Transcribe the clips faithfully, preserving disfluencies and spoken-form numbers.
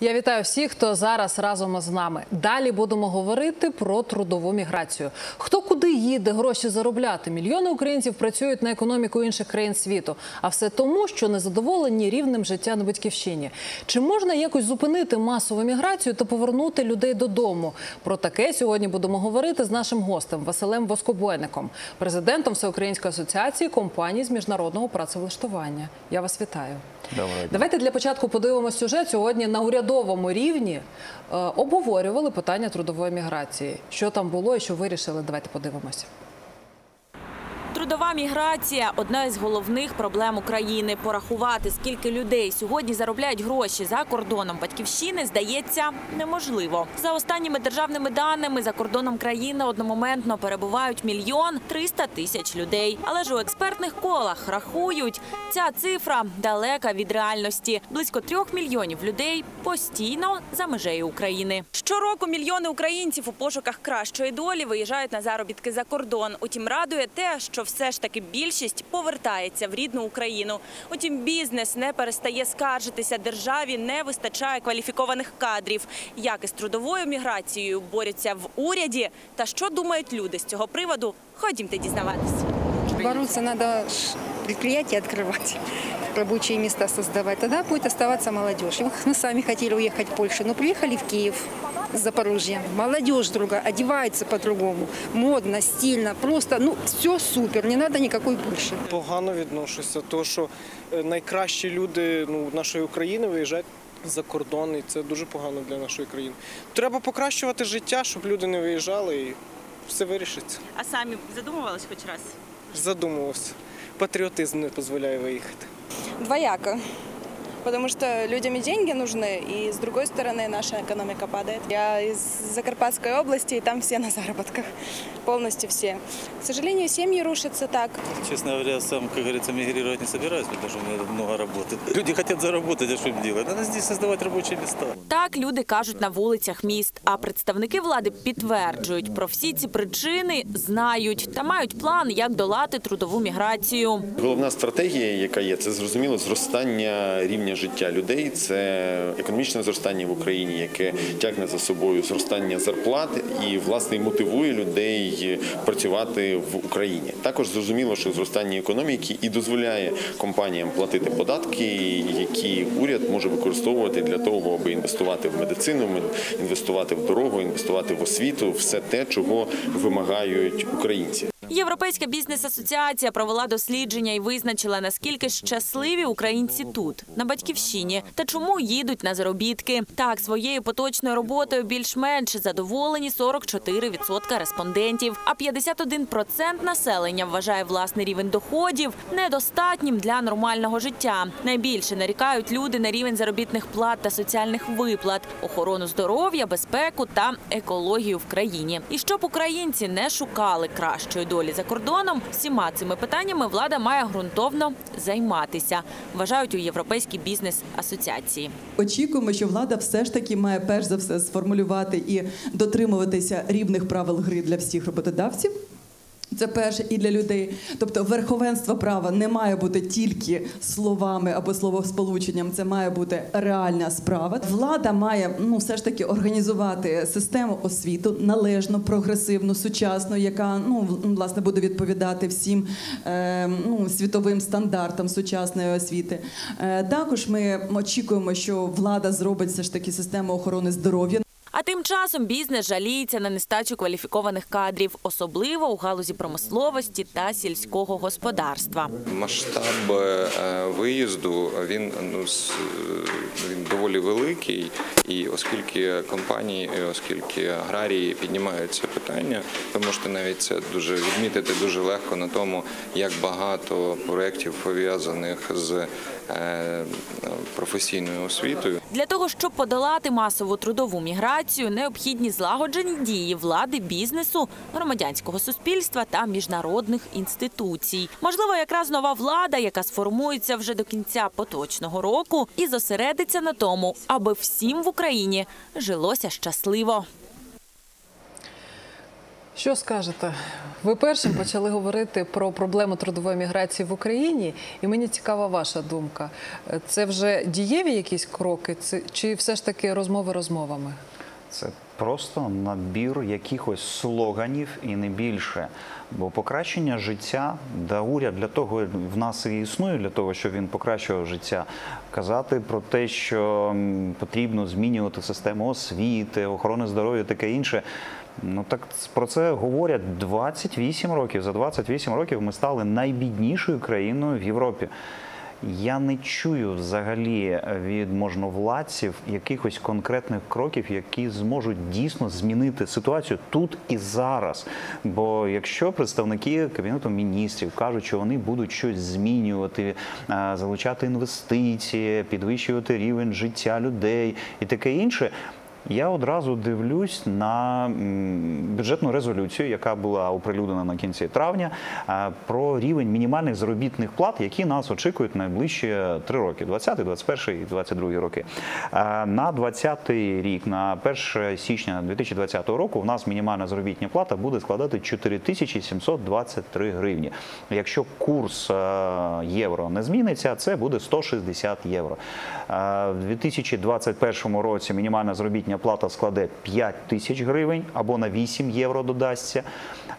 Я вітаю всіх, хто зараз разом із нами. Далі будемо говорити про трудову міграцію. Хто куди їде гроші заробляти? Мільйони українців працюють на економіку інших країн світу. А все тому, що незадоволені рівнем життя на Батьківщині. Чи можна якось зупинити масову міграцію та повернути людей додому? Про таке сьогодні будемо говорити з нашим гостем Василем Воскобойником, президентом Всеукраїнської асоціації компаній з міжнародного працевлаштування. Я вас вітаю. Давайте для початку подивимося сюжет. Сьогодні на урядовому рівні е, обговорювали питання трудової міграції. Що там було і що вирішили? Давайте подивимося. Трудова міграція – одна із головних проблем України. Порахувати, скільки людей сьогодні заробляють гроші за кордоном Батьківщини, здається, неможливо. За останніми державними даними, за кордоном країни одномоментно перебувають мільйон триста тисяч людей. Але ж у експертних колах рахують, ця цифра далека від реальності. Близько трьох мільйонів людей постійно за межею України. Щороку мільйони українців у пошуках кращої долі виїжджають на заробітки за кордон. Утім, радує те, що все ж таки більшість повертається в рідну Україну. Утім, бізнес не перестає скаржитися. Державі не вистачає кваліфікованих кадрів. Як із трудовою міграцією борються в уряді та що думають люди з цього приводу, ходімте дізнаватись. Боротися треба підприємства відкривати, робочі місця створювати. Тоді буде залишатися молодь. Ми самі хотіли уїхати в Польщу, але приїхали в Київ. Запорожья. Молодежь другая, одевается по-другому, модно, стильно, просто, ну, все супер, не надо никакой больше. Погано відношуся, тому що найкращі люди, ну, нашої України виїжджають за кордон, і це дуже погано для нашої країни. Треба покращувати життя, щоб люди не виїжджали, і все вирішиться. А самі задумувались хоч раз? Задумувався. Патріотизм не дозволяє виїхати. Двояко. Потому что людям деньги нужны, и с другой стороны наша экономика падает. Я из Закарпатской области, и там все на заработках, полностью все. К сожалению, семьи рушатся так. Честно говоря, сам, как говорится, мигрировать не собираюсь, потому что у меня много работы. Люди хотят заработать, а что им делать? Надо здесь создавать рабочие места. Так люди кажуть на вулицях міст, а представники влади підтверджують, про всі ці причини знають та мають план, як долати трудову міграцію. Головна стратегія, яка є, це зрозуміло зростання рівня життя людей, це економічне зростання в Україні, яке тягне за собою зростання зарплат і, власне, мотивує людей працювати в Україні. Також зрозуміло, що зростання економіки і дозволяє компаніям платити податки, які уряд може використовувати для того, аби інвестувати в медицину, інвестувати в дорогу, інвестувати в освіту, все те, чого вимагають українці. Європейська бізнес-асоціація провела дослідження і визначила, наскільки щасливі українці тут, на Батьківщині, та чому їдуть на заробітки. Так, своєю поточною роботою більш-менш задоволені сорок чотири відсотки респондентів, а п'ятдесят один відсоток населення вважає власний рівень доходів недостатнім для нормального життя. Найбільше нарікають люди на рівень заробітних плат та соціальних виплат, охорону здоров'я, безпеку та екологію в країні. І щоб українці не шукали кращої долі за кордоном, всіма цими питаннями влада має ґрунтовно займатися, вважають у Європейській бізнес-асоціації. Очікуємо, що влада все ж таки має перш за все сформулювати і дотримуватися рівних правил гри для всіх роботодавців. Це перше, і для людей. Тобто верховенство права не має бути тільки словами або словосполученням, це має бути реальна справа. Влада має, ну, все ж таки організувати систему освіту належно, прогресивну, сучасну, яка, ну, власне, буде відповідати всім е, ну, світовим стандартам сучасної освіти. Е, також ми очікуємо, що влада зробить все ж таки систему охорони здоров'я. А тим часом бізнес жаліється на нестачу кваліфікованих кадрів, особливо у галузі промисловості та сільського господарства. Масштаб виїзду, він, ну, він доволі великий, і оскільки компанії, і оскільки аграрії піднімають це питання, ви можете навіть це дуже відмітити дуже легко на тому, як багато проєктів пов'язаних з професійною освітою. Для того, щоб подолати масову трудову міграцію, необхідні злагоджені дії влади, бізнесу, громадянського суспільства та міжнародних інституцій. Можливо, якраз нова влада, яка сформується вже до кінця поточного року, і зосередиться на тому, аби всім в Україні жилося щасливо. Що скажете? Ви першим почали говорити про проблему трудової міграції в Україні, і мені цікава ваша думка. Це вже дієві якісь кроки, чи все ж таки розмови розмовами? Це просто набір якихось слоганів і не більше. Бо покращення життя, да, уряд для того в нас і існує, для того, щоб він покращував життя. Казати про те, що потрібно змінювати систему освіти, охорони здоров'я, таке інше. Ну так про це говорять двадцять вісім років. За двадцять вісім років ми стали найбіднішою країною в Європі. Я не чую взагалі від можновладців якихось конкретних кроків, які зможуть дійсно змінити ситуацію тут і зараз. Бо якщо представники Кабінету міністрів кажуть, що вони будуть щось змінювати, залучати інвестиції, підвищувати рівень життя людей і таке інше, я одразу дивлюсь на бюджетну резолюцію, яка була оприлюднена на кінці травня, про рівень мінімальних заробітних плат, які нас очікують найближчі три роки – двадцятий, двадцять перший і двадцять другий роки. На двадцятий рік, на перше січня дві тисячі двадцятого року, у нас мінімальна заробітна плата буде складати чотири тисячі сімсот двадцять три гривні. Якщо курс євро не зміниться, це буде сто шістдесят євро. В дві тисячі двадцять першому році мінімальна заробітна плата складе п'ять тисяч гривень або на вісім євро додасться.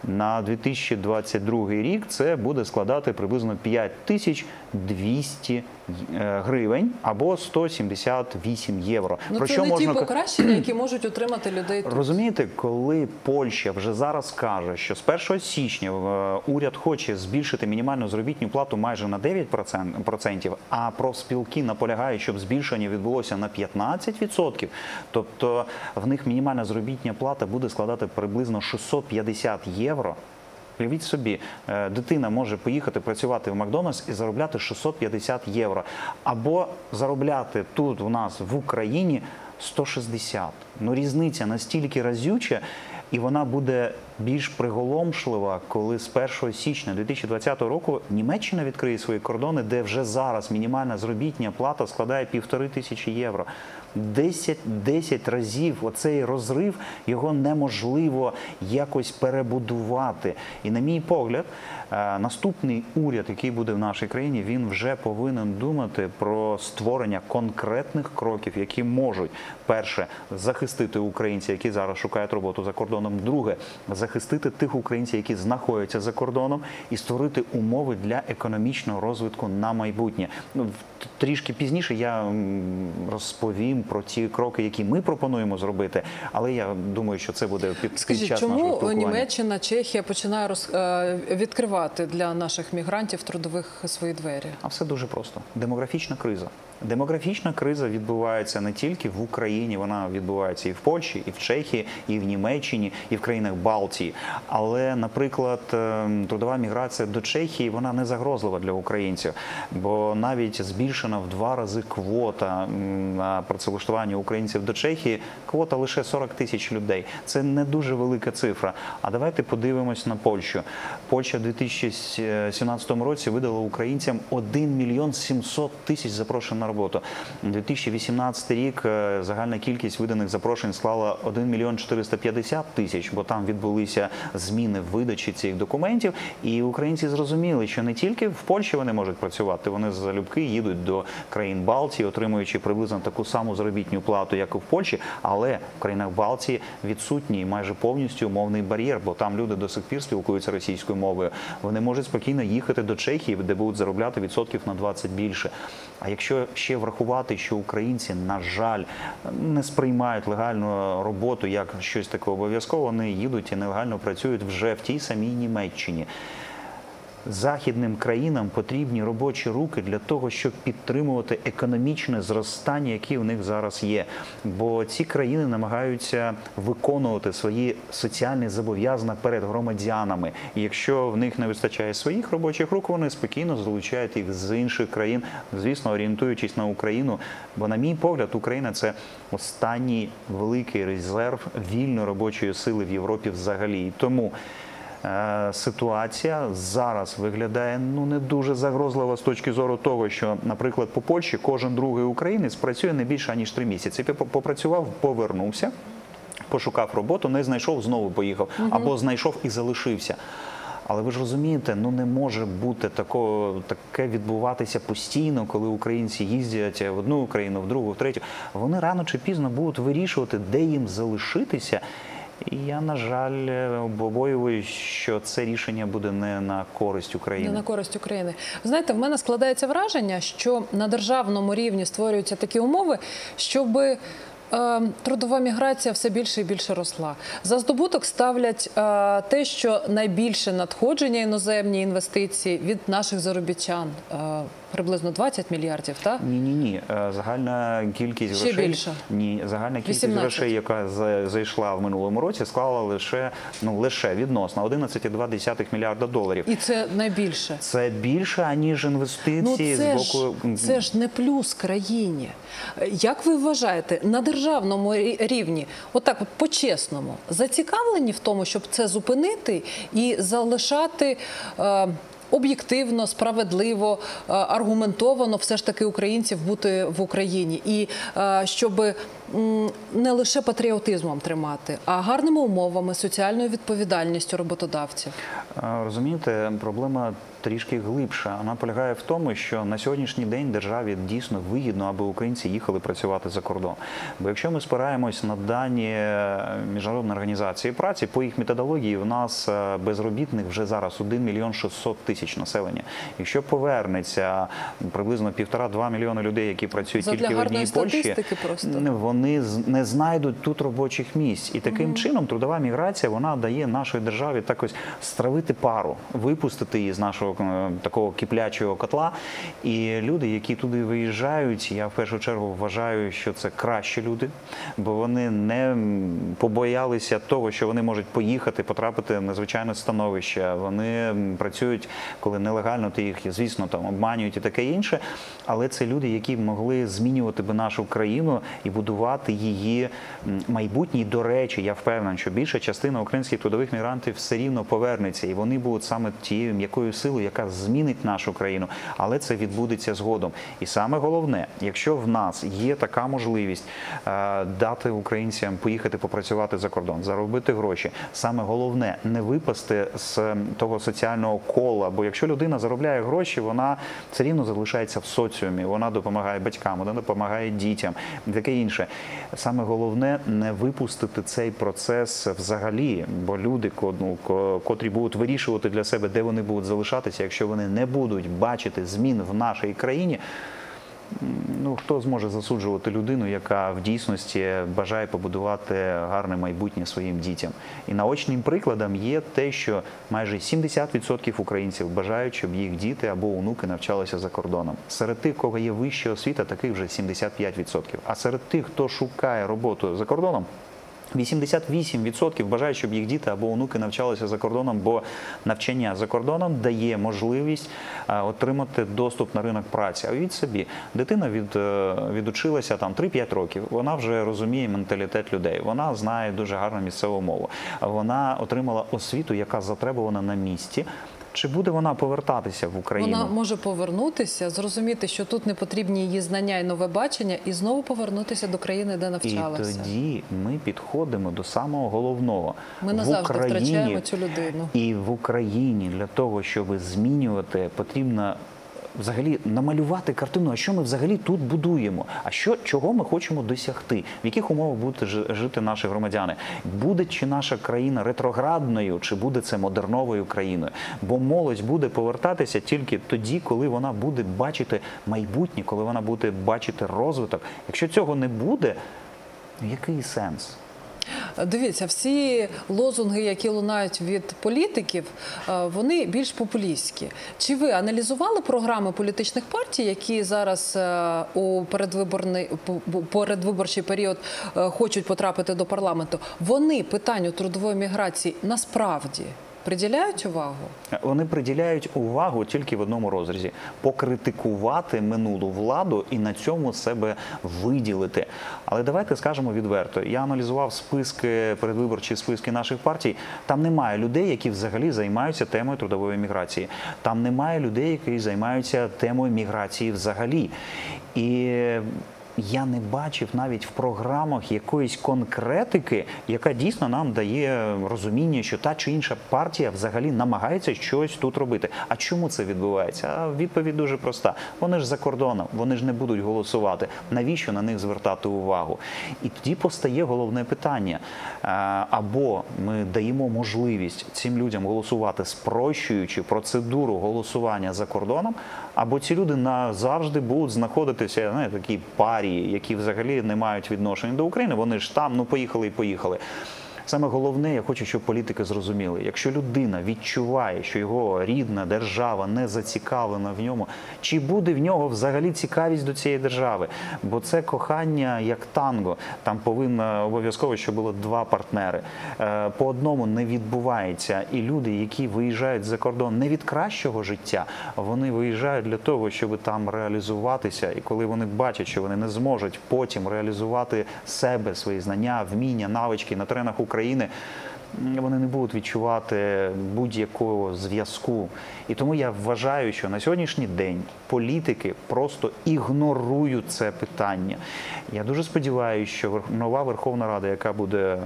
На дві тисячі двадцять другий рік це буде складати приблизно п'ять тисяч двісті гривень або сто сімдесят вісім євро. Ну, це не ті покращення, які можуть отримати людей тут. Розумієте, коли Польща вже зараз каже, що з першого січня уряд хоче збільшити мінімальну заробітну плату майже на дев'ять відсотків, а профспілки наполягають, щоб збільшення відбулося на п'ятнадцять відсотків, тобто то в них мінімальна заробітна плата буде складати приблизно шістсот п'ятдесят євро. Уявіть собі, дитина може поїхати працювати в Макдональдс і заробляти шістсот п'ятдесят євро. Або заробляти тут у нас в Україні сто шістдесят. Ну різниця настільки разюча, і вона буде більш приголомшлива, коли з першого січня дві тисячі двадцятого року Німеччина відкриє свої кордони, де вже зараз мінімальна заробітна плата складає півтори тисячі євро. десять разів оцей розрив, його неможливо якось перебудувати. І на мій погляд, наступний уряд, який буде в нашій країні, він вже повинен думати про створення конкретних кроків, які можуть, перше, захистити українців, які зараз шукають роботу за кордоном, друге, захистити тих українців, які знаходяться за кордоном, і створити умови для економічного розвитку на майбутнє. Трішки пізніше я розповім про ті кроки, які ми пропонуємо зробити, але я думаю, що це буде під час нашого спілкування. Скажіть, чому Німеччина, Чехія починає відкривати для наших мігрантів трудових свої двері? А все дуже просто. Демографічна криза. Демографічна криза відбувається не тільки в Україні, вона відбувається і в Польщі, і в Чехії, і в Німеччині, і в країнах Балтії. Але, наприклад, трудова міграція до Чехії, вона не загрозлива для українців, бо навіть збільшена в два рази квота на працевлаштування українців до Чехії, квота лише сорок тисяч людей. Це не дуже велика цифра. А давайте подивимось на Польщу. Польща в дві тисячі сімнадцятому році видала українцям один мільйон сімсот тисяч запрошень на роботу. дві тисячі вісімнадцятий рік загальна кількість виданих запрошень склала один мільйон чотириста п'ятдесят тисяч, бо там відбулися зміни в видачі цих документів. І українці зрозуміли, що не тільки в Польщі вони можуть працювати, вони залюбки їдуть до країн Балтії, отримуючи приблизно таку саму заробітну плату, як і в Польщі, але в країнах Балтії відсутній майже повністю мовний бар'єр, бо там люди до сих пір спілкуються російською мовою. Вони можуть спокійно їхати до Чехії, де будуть заробляти відсотків на двадцять більше. А якщо ще врахувати, що українці, на жаль, не сприймають легальну роботу як щось таке обов'язково, вони їдуть і нелегально працюють вже в тій самій Німеччині. Західним країнам потрібні робочі руки для того, щоб підтримувати економічне зростання, яке в них зараз є. Бо ці країни намагаються виконувати свої соціальні зобов'язання перед громадянами. І якщо в них не вистачає своїх робочих рук, вони спокійно залучають їх з інших країн, звісно, орієнтуючись на Україну. Бо, на мій погляд, Україна – це останній великий резерв вільної робочої сили в Європі взагалі. І тому ситуація зараз виглядає ну, не дуже загрозлива з точки зору того, що, наприклад, по Польщі кожен другий українець працює не більше, аніж три місяці. Попрацював, повернувся. пошукав роботу, не знайшов, знову поїхав, угу. або знайшов і залишився. Але ви ж розумієте, ну не може бути тако, таке відбуватися постійно, коли українці їздять в одну країну, в другу, в третю. Вони рано чи пізно будуть вирішувати, де їм залишитися. І я, на жаль, побоююсь, що це рішення буде не на користь України. Не на користь України. Ви знаєте, в мене складається враження, що на державному рівні створюються такі умови, щоби трудова міграція все більше і більше росла. За здобуток ставлять те, що найбільше надходження іноземні інвестиції від наших заробітчан. Приблизно двадцять мільярдів, так? Ні-ні-ні. Загальна кількість ще грошей... більше? Ні. Загальна кількість вісімнадцять грошей, яка зайшла в минулому році, склала лише, ну, лише відносно одинадцять цілих два мільярда доларів. І це найбільше? Це більше, аніж інвестиції ну, це з боку... Ну це ж не плюс країні. Як ви вважаєте, на державному рівні, отак от по-чесному, зацікавлені в тому, щоб це зупинити і залишати... Е об'єктивно, справедливо, аргументовано все ж таки українців бути в Україні. І щоб не лише патріотизмом тримати, а гарними умовами, соціальною відповідальністю роботодавців. Розумієте, проблема трішки глибша. Вона полягає в тому, що на сьогоднішній день державі дійсно вигідно, аби українці їхали працювати за кордон. Бо якщо ми спираємось на дані Міжнародної організації праці, по їх методології в нас безробітних вже зараз один мільйон шістсот тисяч населення. Якщо повернеться приблизно півтора-два мільйони людей, які працюють Задля тільки в одній Польщі, вони не знайдуть тут робочих місць. І таким mm-hmm. чином трудова міграція, вона дає нашій державі так ось стравити пару, випустити її з нашого такого киплячого котла. І люди, які туди виїжджають, я в першу чергу вважаю, що це кращі люди, бо вони не побоялися того, що вони можуть поїхати, потрапити на звичайне становище. Вони працюють, коли нелегально, ти їх, звісно, там обманюють і таке інше. Але це люди, які могли змінювати би нашу країну і будувати її майбутній. До речі, я впевнений, що більша частина українських трудових мігрантів все рівно повернеться. І вони будуть саме тією м'якою силою, яка змінить нашу країну, але це відбудеться згодом. І саме головне, якщо в нас є така можливість е, дати українцям поїхати попрацювати за кордон, заробити гроші, саме головне не випасти з того соціального кола, бо якщо людина заробляє гроші, вона все рівно залишається в соціумі, вона допомагає батькам, вона допомагає дітям, таке інше. Саме головне не випустити цей процес взагалі, бо люди, котрі будуть вирішувати для себе, де вони будуть залишатися, якщо вони не будуть бачити змін в нашій країні, ну, хто зможе засуджувати людину, яка в дійсності бажає побудувати гарне майбутнє своїм дітям. І наочним прикладом є те, що майже сімдесят відсотків українців бажають, щоб їх діти або онуки навчалися за кордоном. Серед тих, кого є вища освіта, таких вже сімдесят п'ять відсотків. А серед тих, хто шукає роботу за кордоном, вісімдесят вісім відсотків бажають, щоб їх діти або онуки навчалися за кордоном, бо навчання за кордоном дає можливість отримати доступ на ринок праці. А уявіть собі, дитина від, відучилася там три-п'ять років, вона вже розуміє менталітет людей, вона знає дуже гарну місцеву мову, вона отримала освіту, яка затребувана на місці. Чи буде вона повертатися в Україну? Вона може повернутися, зрозуміти, що тут не потрібні її знання і нове бачення, і знову повернутися до країни, де навчалася. І тоді ми підходимо до самого головного. Ми назавжди втрачаємо цю людину. І в Україні для того, щоб змінювати, потрібно взагалі намалювати картину, а що ми взагалі тут будуємо, а що, чого ми хочемо досягти, в яких умовах будуть жити наші громадяни. Буде чи наша країна ретроградною, чи буде це модерновою країною? Бо молодь буде повертатися тільки тоді, коли вона буде бачити майбутнє, коли вона буде бачити розвиток. Якщо цього не буде, який сенс? Дивіться, всі лозунги, які лунають від політиків, вони більш популістські. Чи ви аналізували програми політичних партій, які зараз у передвиборний, передвиборчий період хочуть потрапити до парламенту? Вони питанню трудової міграції насправді приділяють увагу? Вони приділяють увагу тільки в одному розрізі – покритикувати минулу владу і на цьому себе виділити. Але давайте скажемо відверто. Я аналізував списки, передвиборчі списки наших партій. Там немає людей, які взагалі займаються темою трудової міграції. Там немає людей, які займаються темою міграції взагалі. І я не бачив навіть в програмах якоїсь конкретики, яка дійсно нам дає розуміння, що та чи інша партія взагалі намагається щось тут робити. А чому це відбувається? А відповідь дуже проста. Вони ж за кордоном, вони ж не будуть голосувати. Навіщо на них звертати увагу? І тоді постає головне питання. Або ми даємо можливість цим людям голосувати, спрощуючи процедуру голосування за кордоном, або ці люди назавжди будуть знаходитися в такій парії, які взагалі не мають відношення до України. Вони ж там, ну поїхали і поїхали. Саме головне, я хочу, щоб політики зрозуміли, якщо людина відчуває, що його рідна держава не зацікавлена в ньому, чи буде в нього взагалі цікавість до цієї держави? Бо це кохання як танго, там повинно обов'язково, щоб було два партнери. По одному не відбувається, і люди, які виїжджають за кордон не від кращого життя, вони виїжджають для того, щоб там реалізуватися, і коли вони бачать, що вони не зможуть потім реалізувати себе, свої знання, вміння, навички на теренах України, України, вони не будуть відчувати будь-якого зв'язку. І тому я вважаю, що на сьогоднішній день політики просто ігнорують це питання. Я дуже сподіваюся, що нова Верховна Рада, яка буде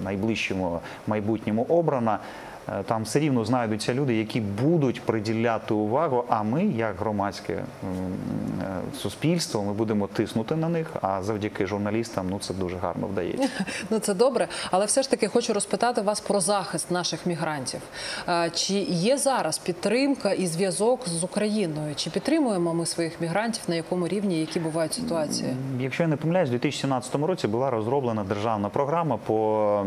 в найближчому майбутньому обрана, там все рівно знайдуться люди, які будуть приділяти увагу, а ми, як громадське суспільство, ми будемо тиснути на них, а завдяки журналістам, ну, це дуже гарно вдається. Ну, це добре, але все ж таки хочу розпитати вас про захист наших мігрантів. Чи є зараз підтримка і зв'язок з Україною? Чи підтримуємо ми своїх мігрантів, на якому рівні, які бувають ситуації? Якщо я не помиляюсь, у дві тисячі сімнадцятому році була розроблена державна програма по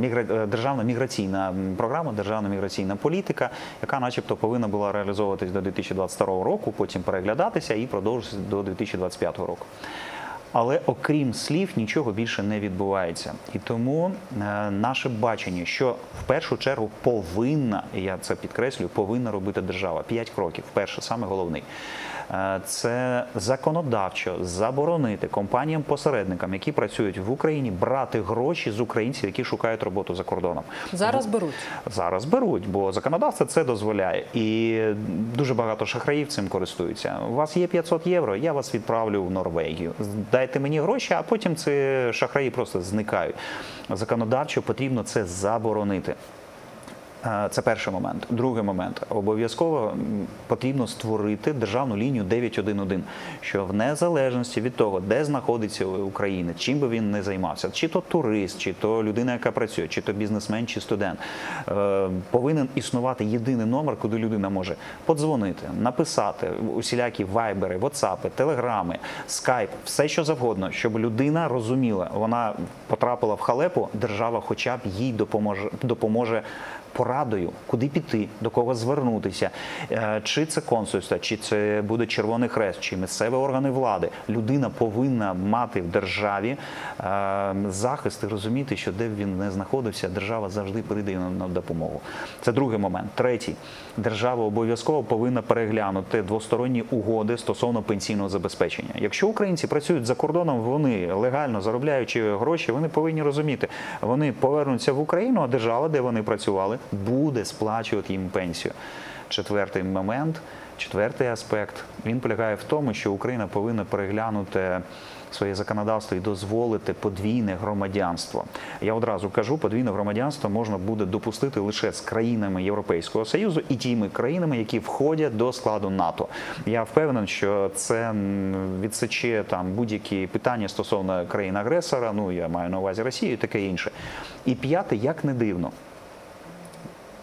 мігра... державна міграційна програма, Програма «Державна міграційна політика», яка начебто повинна була реалізовуватись до дві тисячі двадцять другого року, потім переглядатися і продовжитися до дві тисячі двадцять п'ятого року. Але окрім слів, нічого більше не відбувається. І тому е, наше бачення, що в першу чергу повинна, і я це підкреслюю, повинна робити держава. П'ять кроків. Перше, саме головний. Е, це законодавчо заборонити компаніям-посередникам, які працюють в Україні, брати гроші з українців, які шукають роботу за кордоном. Зараз бо, беруть. Зараз беруть, бо законодавство це дозволяє. І дуже багато шахраїв цим користуються. У вас є п'ятсот євро, я вас відправлю в Норвегію. Дайте мені гроші, а потім ці шахраї просто зникають. Законодавчо потрібно це заборонити. Це перший момент. Другий момент. Обов'язково потрібно створити державну лінію дев'ять один один, що в незалежності від того, де знаходиться Україна, чим би він не займався, чи то турист, чи то людина, яка працює, чи то бізнесмен, чи студент, повинен існувати єдиний номер, куди людина може подзвонити, написати усілякі вайбери, ватсапи, телеграми, скайп, все що завгодно, щоб людина розуміла, вона потрапила в халепу, держава хоча б їй допоможе, допоможе порадою, куди піти, до кого звернутися, чи це консульство, чи це буде Червоний Хрест, чи місцеві органи влади. Людина повинна мати в державі захист і розуміти, що де б він не знаходився, держава завжди прийде на допомогу. Це другий момент. Третій. Держава обов'язково повинна переглянути двосторонні угоди стосовно пенсійного забезпечення. Якщо українці працюють за кордоном, вони легально заробляючи гроші, вони повинні розуміти, вони повернуться в Україну, а держава, де вони працювали, буде сплачувати їм пенсію. Четвертий момент, четвертий аспект, він полягає в тому, що Україна повинна переглянути своє законодавство і дозволити подвійне громадянство. Я одразу кажу, подвійне громадянство можна буде допустити лише з країнами Європейського Союзу і тими країнами, які входять до складу НАТО. Я впевнений, що це відсече там будь-які питання стосовно країн-агресора, ну я маю на увазі Росію і таке інше. І п'яте, як не дивно,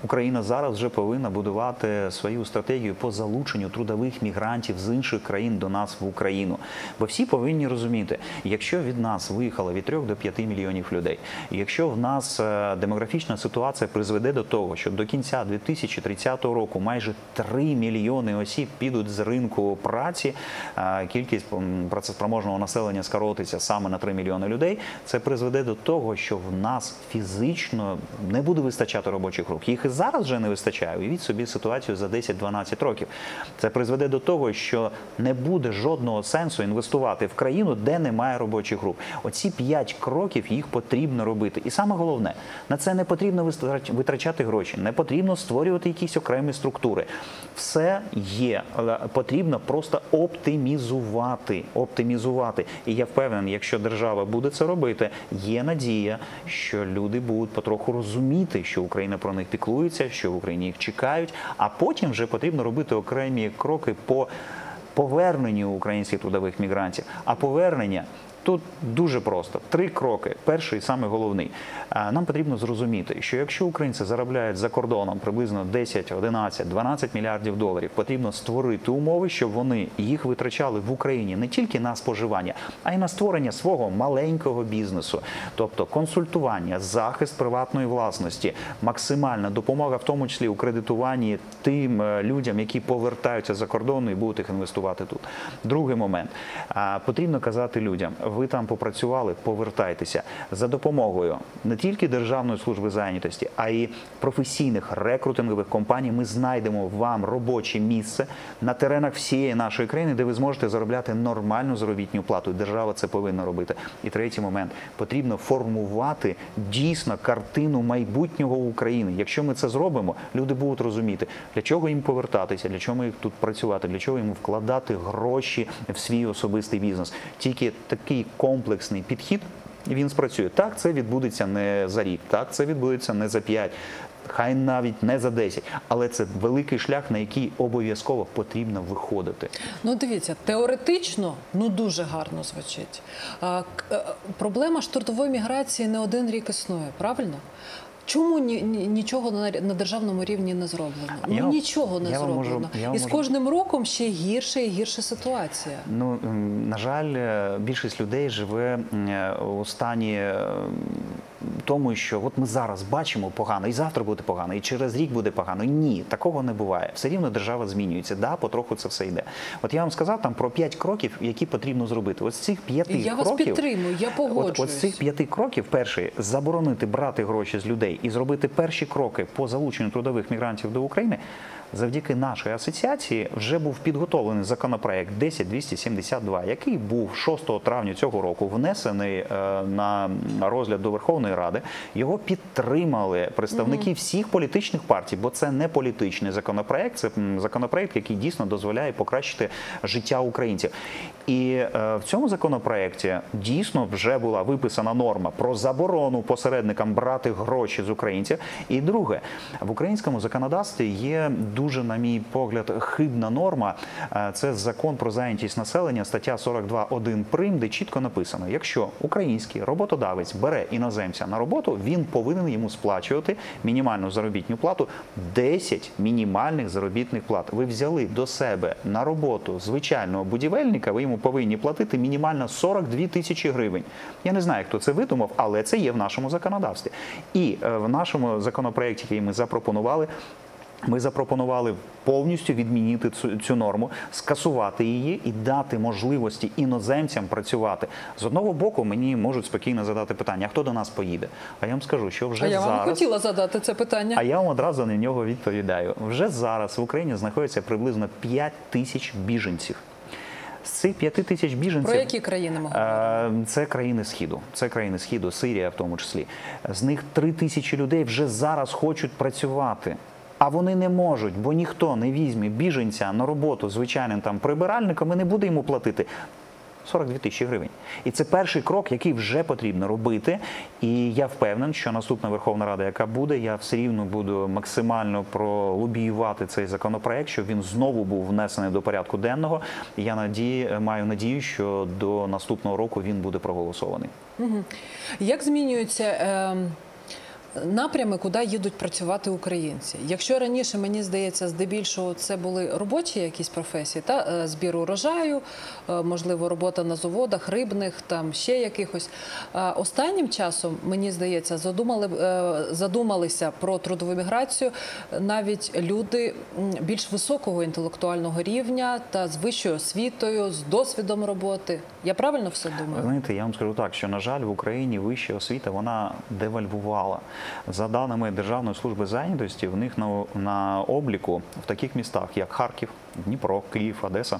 Україна зараз вже повинна будувати свою стратегію по залученню трудових мігрантів з інших країн до нас в Україну. Бо всі повинні розуміти, якщо від нас виїхало від трьох до п'яти мільйонів людей, якщо в нас демографічна ситуація призведе до того, що до кінця дві тисячі тридцятого року майже три мільйони осіб підуть з ринку праці, кількість працеспроможного населення скоротиться саме на три мільйони людей, це призведе до того, що в нас фізично не буде вистачати робочих рук. Їх і зараз вже не вистачає, уявіть собі ситуацію за десять-дванадцять років. Це призведе до того, що не буде жодного сенсу інвестувати в країну, де немає робочих груп. Оці п'ять кроків їх потрібно робити. І саме головне, на це не потрібно витрачати гроші, не потрібно створювати якісь окремі структури. Все є, але потрібно просто оптимізувати. оптимізувати. І я впевнений, якщо держава буде це робити, є надія, що люди будуть потроху розуміти, що Україна про них піклується, що в Україні їх чекають, а потім вже потрібно робити окремі кроки по поверненню українських трудових мігрантів. А повернення тут дуже просто. Три кроки. Перший, саме головний. Нам потрібно зрозуміти, що якщо українці заробляють за кордоном приблизно десять, одинадцять, дванадцять мільярдів доларів, потрібно створити умови, щоб вони їх витрачали в Україні не тільки на споживання, а й на створення свого маленького бізнесу. Тобто консультування, захист приватної власності, максимальна допомога, в тому числі у кредитуванні тим людям, які повертаються за кордону і будуть їх інвестувати тут. Другий момент. Потрібно казати людям: ви там попрацювали, повертайтеся. За допомогою не тільки Державної служби зайнятості, а й професійних рекрутингових компаній ми знайдемо вам робоче місце на теренах всієї нашої країни, де ви зможете заробляти нормальну заробітну плату. Держава це повинна робити. І третій момент. Потрібно формувати дійсно картину майбутнього України. Якщо ми це зробимо, люди будуть розуміти, для чого їм повертатися, для чого їм тут працювати, для чого їм вкладати гроші в свій особистий бізнес. Тільки такий комплексний підхід, він спрацює. Так, це відбудеться не за рік, так, це відбудеться не за п'ять, хай навіть не за десять, але це великий шлях, на який обов'язково потрібно виходити. Ну дивіться, теоретично, ну дуже гарно звучить. А, проблема трудової міграції не один рік існує, правильно? Чому нічого на державному рівні не зроблено? Ну, я, нічого не зроблено. Можу, і з кожним можу... роком ще гірше і гірше ситуація. Ну, на жаль, більшість людей живе у стані тому, що от ми зараз бачимо погано, і завтра буде погано, і через рік буде погано. Ні, такого не буває. Все рівно держава змінюється. Да, потроху це все йде. От я вам сказав там про п'ять кроків, які потрібно зробити. Ось цих п'яти кроків... Я вас підтримую, я погоджуюсь. От, от цих п'яти кроків, перший, заборонити брати гроші з людей і зробити перші кроки по залученню трудових мігрантів до України. Завдяки нашій асоціації вже був підготовлений законопроект десять двісті сімдесят два, який був шостого травня цього року внесений на розгляд до Верховної Ради. Його підтримали представники всіх політичних партій, бо це не політичний законопроект, це законопроект, який дійсно дозволяє покращити життя українців. І в цьому законопроекті дійсно вже була виписана норма про заборону посередникам брати гроші з українців. І друге, в українському законодавстві є дуже, на мій погляд, хибна норма. Це закон про зайнятість населення, стаття сорок два один прим, де чітко написано, якщо український роботодавець бере іноземця на роботу, він повинен йому сплачувати мінімальну заробітну плату десять мінімальних заробітних плат. Ви взяли до себе на роботу звичайного будівельника, ви йому повинні платити мінімально сорок дві тисячі гривень. Я не знаю, хто це видумав, але це є в нашому законодавстві. І в нашому законопроєкті, який ми запропонували, ми запропонували повністю відмінити цю, цю норму, скасувати її і дати можливості іноземцям працювати. З одного боку, мені можуть спокійно задати питання, а хто до нас поїде? А я вам скажу, що вже а зараз... А я вам хотіла задати це питання. А я вам одразу на нього відповідаю. Вже зараз в Україні знаходиться приблизно п'ять тисяч біженців. З цих п'яти тисяч біженців... Про які країни ми говоримо? Це країни Сходу. Це країни Сходу, Сирія в тому числі. З них три тисячі людей вже зараз хочуть працювати. А вони не можуть, бо ніхто не візьме біженця на роботу звичайним там прибиральником і не буде йому платити сорок дві тисячі гривень. І це перший крок, який вже потрібно робити. І я впевнений, що наступна Верховна Рада, яка буде, я все рівно буду максимально пролобіювати цей законопроект, щоб він знову був внесений до порядку денного. Я надію, маю надію, що до наступного року він буде проголосований. Угу. Як змінюється... Е... напрями, куди їдуть працювати українці? Якщо раніше, мені здається, здебільшого це були робочі якісь професії, та збір урожаю, можливо, робота на заводах, рибних, там ще якихось. Останнім часом, мені здається, задумали, задумалися про трудову міграцію навіть люди більш високого інтелектуального рівня та з вищою освітою, з досвідом роботи. Я правильно все думаю? Знаєте, я вам скажу так, що, на жаль, в Україні вища освіта, вона девальвувала. За даними Державної служби зайнятості, в них на обліку в таких містах, як Харків, Дніпро, Київ, Одеса,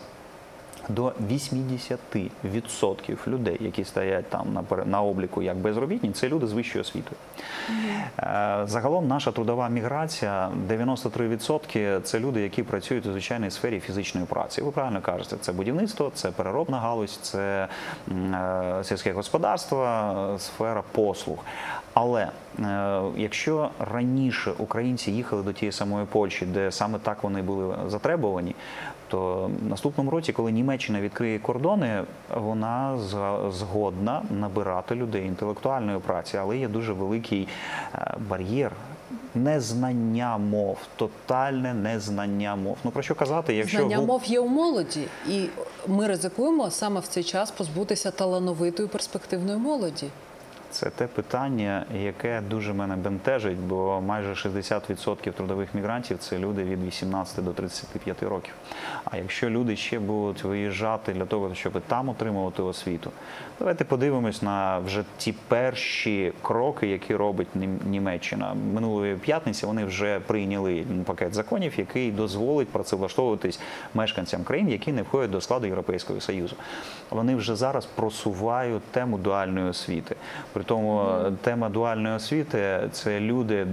до вісімдесят відсотків людей, які стоять там на обліку як безробітні, це люди з вищою освітою. Загалом наша трудова міграція, дев'яносто три відсотки – це люди, які працюють у звичайній сфері фізичної праці. Ви правильно кажете, це будівництво, це переробна галузь, це сільське господарство, сфера послуг. Але якщо раніше українці їхали до тієї самої Польщі, де саме так вони були затребовані, то в наступному році, коли Німеччина відкриє кордони, вона згодна набирати людей інтелектуальної праці, але є дуже великий бар'єр. Незнання мов, тотальне незнання мов. Ну, про що казати, якщо... Знання мов є у молоді, і ми ризикуємо саме в цей час позбутися талановитої перспективної молоді. Це те питання, яке дуже мене бентежить, бо майже шістдесят відсотків трудових мігрантів – це люди від вісімнадцяти до тридцяти п'яти років. А якщо люди ще будуть виїжджати для того, щоб там отримувати освіту, давайте подивимось на вже ті перші кроки, які робить Німеччина. Минулої п'ятниці вони вже прийняли пакет законів, який дозволить працевлаштовуватись мешканцям країн, які не входять до складу Європейського Союзу. Вони вже зараз просувають тему дуальної освіти. При тому тема дуальної освіти – це люди,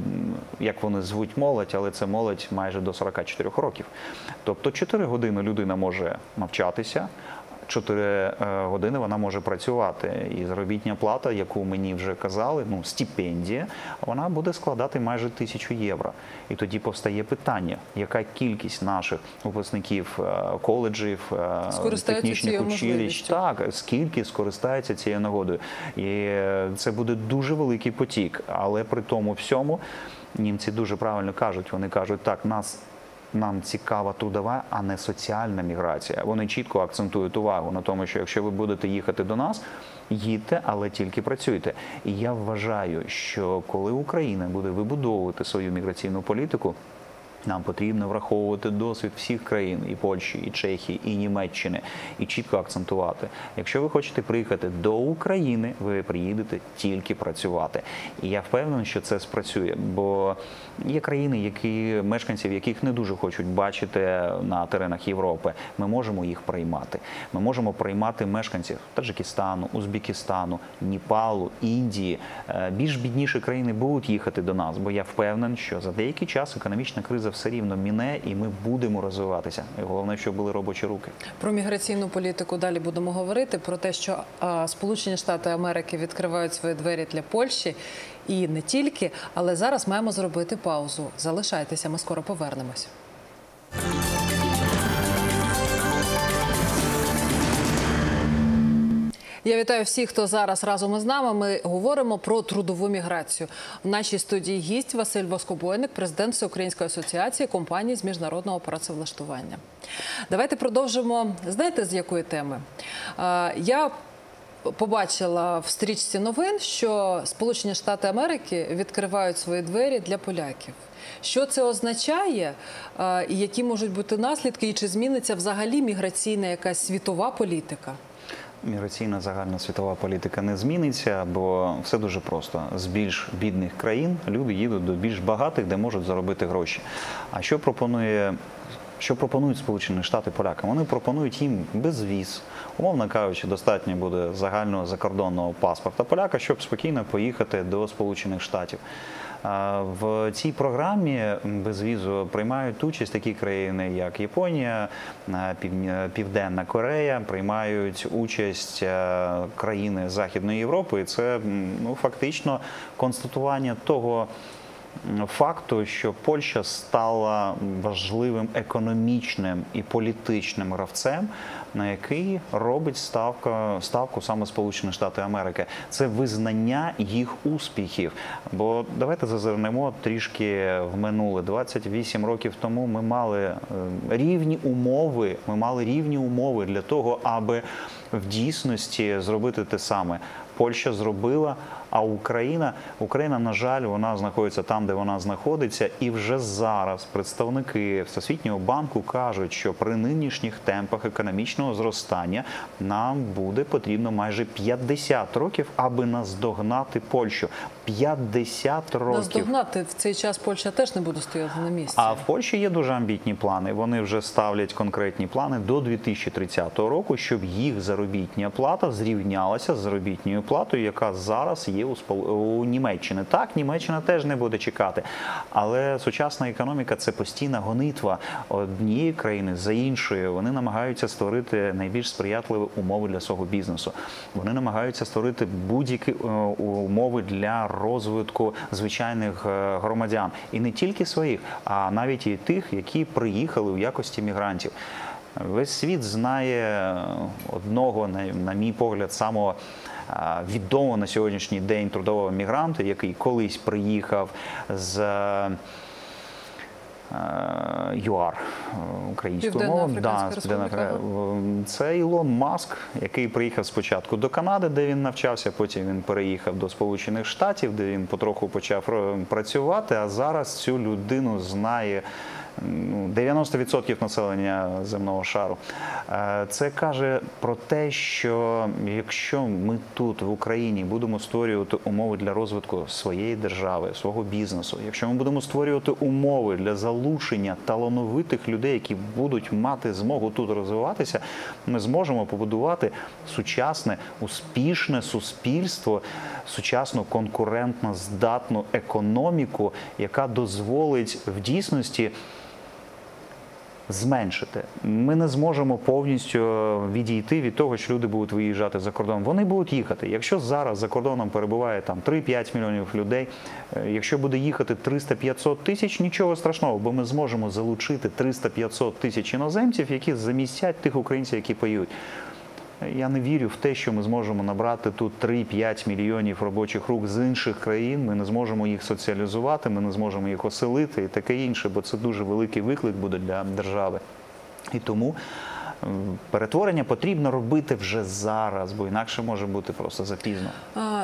як вони звуть молодь, але це молодь майже до сорока чотирьох років. Тобто чотири години людина може навчатися, чотири години вона може працювати. І заробітна плата, яку мені вже казали, ну, стипендія, вона буде складати майже тисячу євро. І тоді повстає питання, яка кількість наших випускників коледжів, технічних училищ, так, скільки скористається цією нагодою. І це буде дуже великий потік. Але при тому всьому німці дуже правильно кажуть, вони кажуть, так, нас... Нам цікава трудова, а не соціальна міграція. Вони чітко акцентують увагу на тому, що якщо ви будете їхати до нас, їдьте, але тільки працюйте. І я вважаю, що коли Україна буде вибудовувати свою міграційну політику, нам потрібно враховувати досвід всіх країн – і Польщі, і Чехії, і Німеччини – і чітко акцентувати. Якщо ви хочете приїхати до України, ви приїдете тільки працювати. І я впевнений, що це спрацює, бо є країни, які, мешканців яких не дуже хочуть бачити на теренах Європи. Ми можемо їх приймати. Ми можемо приймати мешканців Таджикистану, Узбекистану, Непалу, Індії. Більш бідніші країни будуть їхати до нас, бо я впевнений, що за деякий час економічна криза все рівно мине, і ми будемо розвиватися. І головне, щоб були робочі руки. Про міграційну політику далі будемо говорити, про те, що Сполучені Штати Америки відкривають свої двері для Польщі, і не тільки, але зараз маємо зробити паузу. Залишайтеся, ми скоро повернемось. Я вітаю всіх, хто зараз разом із нами. Ми говоримо про трудову міграцію. В нашій студії гість Василь Воскобойник, президент Всеукраїнської асоціації компаній з міжнародного працевлаштування. Давайте продовжимо. Знаєте, з якої теми? Я побачила в стрічці новин, що Сполучені Штати Америки відкривають свої двері для поляків. Що це означає, і які можуть бути наслідки, і чи зміниться взагалі міграційна якась світова політика? Міграційна загальна світова політика не зміниться, бо все дуже просто. З більш бідних країн люди їдуть до більш багатих, де можуть заробити гроші. А що пропонує... Що пропонують Сполучені Штати полякам? Вони пропонують їм безвіз. Умовно кажучи, достатньо буде загального закордонного паспорта поляка, щоб спокійно поїхати до Сполучених Штатів. В цій програмі безвізу приймають участь такі країни, як Японія, Південна Корея, приймають участь країни Західної Європи. І це, ну, фактично констатування того, факту, що Польща стала важливим економічним і політичним гравцем, на який робить ставку, ставку саме Сполучені Штати Америки. Це визнання їх успіхів. Бо давайте зазирнемо трішки в минуле. двадцять вісім років тому ми мали рівні умови, ми мали рівні умови для того, аби в дійсності зробити те саме. Польща зробила, а Україна, Україна, на жаль, вона знаходиться там, де вона знаходиться, і вже зараз представники Всесвітнього банку кажуть, що при нинішніх темпах економічного зростання нам буде потрібно майже п'ятдесят років, аби наздогнати Польщу. п'ятдесят років. Наздогнати в цей час Польща теж не буде стояти на місці. А в Польщі є дуже амбітні плани. Вони вже ставлять конкретні плани до дві тисячі тридцятого року, щоб їх заробітня плата зрівнялася з заробітньою платою, яка зараз є у Німеччини. Так, Німеччина теж не буде чекати. Але сучасна економіка – це постійна гонитва однієї країни за іншою. Вони намагаються створити найбільш сприятливі умови для свого бізнесу. Вони намагаються створити будь-які умови для розвитку звичайних громадян. І не тільки своїх, а навіть і тих, які приїхали у якості мігрантів. Весь світ знає одного, на мій погляд, самого відомого на сьогоднішній день трудового мігранта, який колись приїхав з ЮАР, українською мовою. Да, це Ілон Маск, який приїхав спочатку до Канади, де він навчався, потім він переїхав до Сполучених Штатів, де він потроху почав працювати, а зараз цю людину знає дев'яносто відсотків населення земного шару. Це каже про те, що якщо ми тут, в Україні, будемо створювати умови для розвитку своєї держави, свого бізнесу, якщо ми будемо створювати умови для залучення талановитих людей, які будуть мати змогу тут розвиватися, ми зможемо побудувати сучасне, успішне суспільство, сучасну конкурентно здатну економіку, яка дозволить в дійсності зменшити. Ми не зможемо повністю відійти від того, що люди будуть виїжджати за кордон. Вони будуть їхати. Якщо зараз за кордоном перебуває три-п'ять мільйонів людей, якщо буде їхати триста-п'ятсот тисяч, нічого страшного, бо ми зможемо залучити триста-п'ятсот тисяч іноземців, які замістять тих українців, які поїдуть. Я не вірю в те, що ми зможемо набрати тут три-п'ять мільйонів робочих рук з інших країн, ми не зможемо їх соціалізувати, ми не зможемо їх оселити і таке інше, бо це дуже великий виклик буде для держави. І тому перетворення потрібно робити вже зараз, бо інакше може бути просто запізно.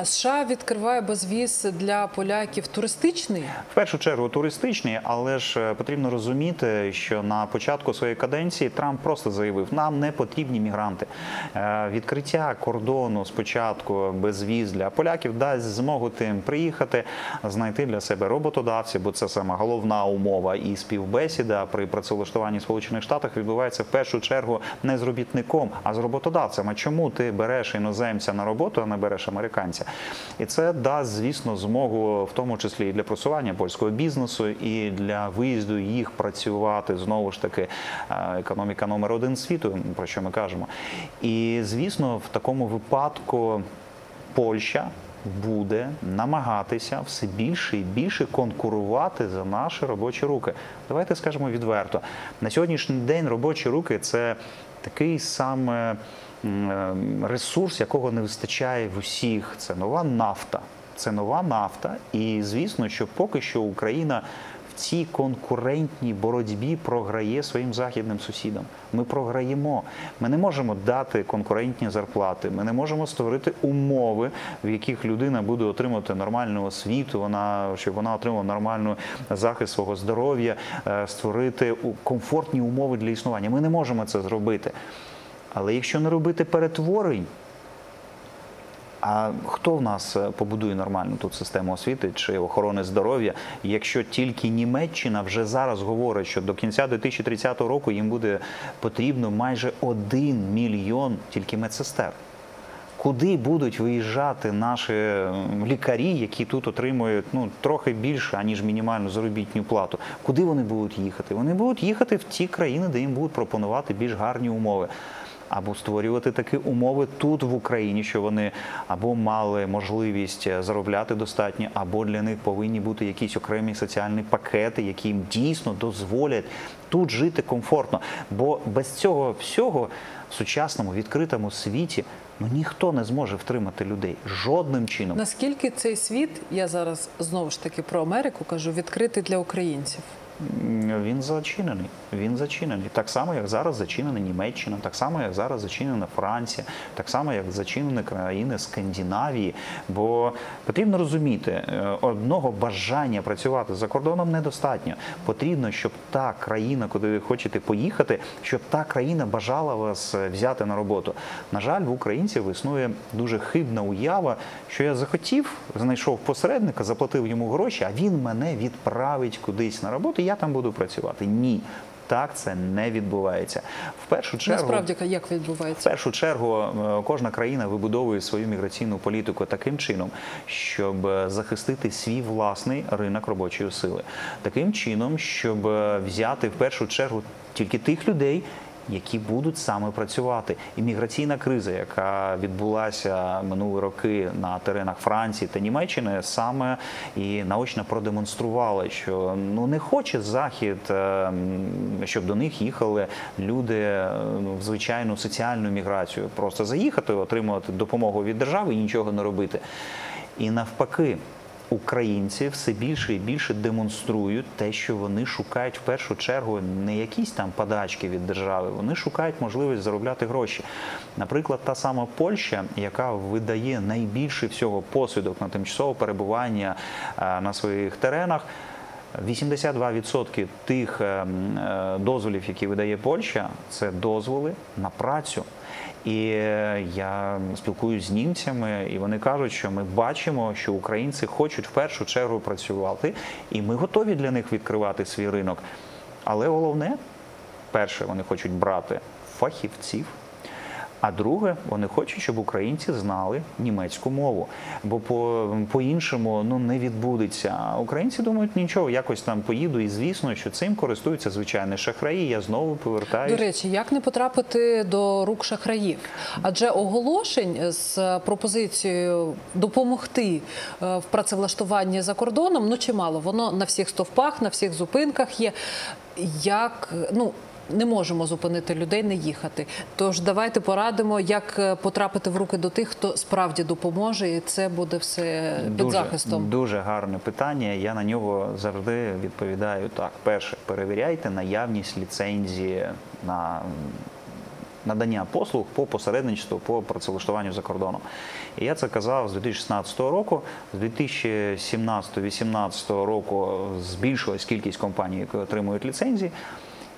США відкриває безвіз для поляків туристичний? В першу чергу туристичний, але ж потрібно розуміти, що на початку своєї каденції Трамп просто заявив, нам не потрібні мігранти. Відкриття кордону спочатку безвіз для поляків дасть змогу тим приїхати, знайти для себе роботодавців, бо це сама головна умова і співбесіда при працевлаштуванні в Сполучених Штатах відбувається в першу чергу не з робітником, а з роботодавцем. А чому ти береш іноземця на роботу, а не береш американця? І це дасть, звісно, змогу в тому числі і для просування польського бізнесу, і для виїзду їх працювати, знову ж таки, економіка номер один світу, про що ми кажемо. І, звісно, в такому випадку Польща буде намагатися все більше і більше конкурувати за наші робочі руки. Давайте скажемо відверто. На сьогоднішній день робочі руки – це такий саме ресурс, якого не вистачає в усіх. Це нова нафта. Це нова нафта. І звісно, що поки що Україна в цій конкурентній боротьбі програє своїм західним сусідам. Ми програємо. Ми не можемо дати конкурентні зарплати, ми не можемо створити умови, в яких людина буде отримувати нормальну освіту, вона, щоб вона отримала нормальний захист свого здоров'я, створити комфортні умови для існування. Ми не можемо це зробити. Але якщо не робити перетворень, а хто в нас побудує нормальну тут систему освіти чи охорони здоров'я, якщо тільки Німеччина вже зараз говорить, що до кінця дві тисячі тридцятого року їм буде потрібно майже один мільйон тільки медсестер? Куди будуть виїжджати наші лікарі, які тут отримують ну, трохи більше, аніж мінімальну заробітну плату? Куди вони будуть їхати? Вони будуть їхати в ті країни, де їм будуть пропонувати більш гарні умови. Або створювати такі умови тут, в Україні, що вони або мали можливість заробляти достатньо, або для них повинні бути якісь окремі соціальні пакети, які їм дійсно дозволять тут жити комфортно. Бо без цього всього в сучасному відкритому світі ну, ніхто не зможе втримати людей жодним чином. Наскільки цей світ, я зараз знову ж таки про Америку кажу, відкритий для українців? Він зачинений. Він зачинений. Так само, як зараз зачинена Німеччина, так само, як зараз зачинена Франція, так само, як зачинені країни Скандинавії. Бо потрібно розуміти, одного бажання працювати за кордоном недостатньо. Потрібно, щоб та країна, куди ви хочете поїхати, щоб та країна бажала вас взяти на роботу. На жаль, в українців існує дуже хибна уява, що я захотів, знайшов посередника, заплатив йому гроші, а він мене відправить кудись на роботу, я там буду працювати. Ні. Так це не відбувається. В першу чергу, насправді, як відбувається? В першу чергу кожна країна вибудовує свою міграційну політику таким чином, щоб захистити свій власний ринок робочої сили. Таким чином, щоб взяти в першу чергу тільки тих людей, які будуть саме працювати. І міграційна криза, яка відбулася минулі роки на теренах Франції та Німеччини, саме і наочно продемонструвала, що ну, не хоче Захід, щоб до них їхали люди в звичайну соціальну міграцію. Просто заїхати, отримувати допомогу від держави і нічого не робити. І навпаки. Українці все більше і більше демонструють те, що вони шукають в першу чергу не якісь там подачки від держави, вони шукають можливість заробляти гроші. Наприклад, та сама Польща, яка видає найбільше всього посвідок на тимчасове перебування на своїх теренах, вісімдесят два відсотки тих дозволів, які видає Польща, це дозволи на працю. І я спілкуюся з німцями, і вони кажуть, що ми бачимо, що українці хочуть в першу чергу працювати, і ми готові для них відкривати свій ринок. Але головне, перше, вони хочуть брати фахівців, а друге, вони хочуть, щоб українці знали німецьку мову, бо по-іншому ну, не відбудеться. Українці думають, нічого, якось там поїду, і звісно, що цим користуються звичайні шахраї, я знову повертаюся. До речі, як не потрапити до рук шахраїв? Адже оголошень з пропозицією допомогти в працевлаштуванні за кордоном, ну чимало, воно на всіх стовпах, на всіх зупинках є. Як, ну, не можемо зупинити людей, не їхати. Тож давайте порадимо, як потрапити в руки до тих, хто справді допоможе, і це буде все під дуже, захистом. Дуже гарне питання, я на нього завжди відповідаю так. Перше, перевіряйте наявність ліцензії на надання послуг по посередництву, по працевлаштуванню за кордоном. І я це казав з дві тисячі шістнадцятого року. З дві тисячі сімнадцятого-дві тисячі вісімнадцятого року збільшилась кількість компаній, які отримують ліцензії.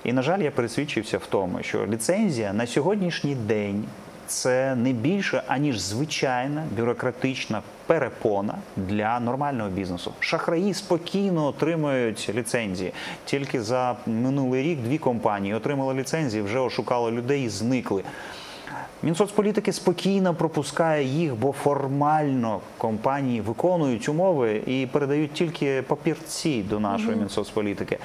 І, на жаль, я пересвідчився в тому, що ліцензія на сьогоднішній день – це не більше, аніж звичайна бюрократична перепона для нормального бізнесу. Шахраї спокійно отримують ліцензії. Тільки за минулий рік дві компанії отримали ліцензії, вже ошукали людей і зникли. Мінсоцполітики спокійно пропускає їх, бо формально компанії виконують умови і передають тільки папірці до нашої Мінсоцполітики.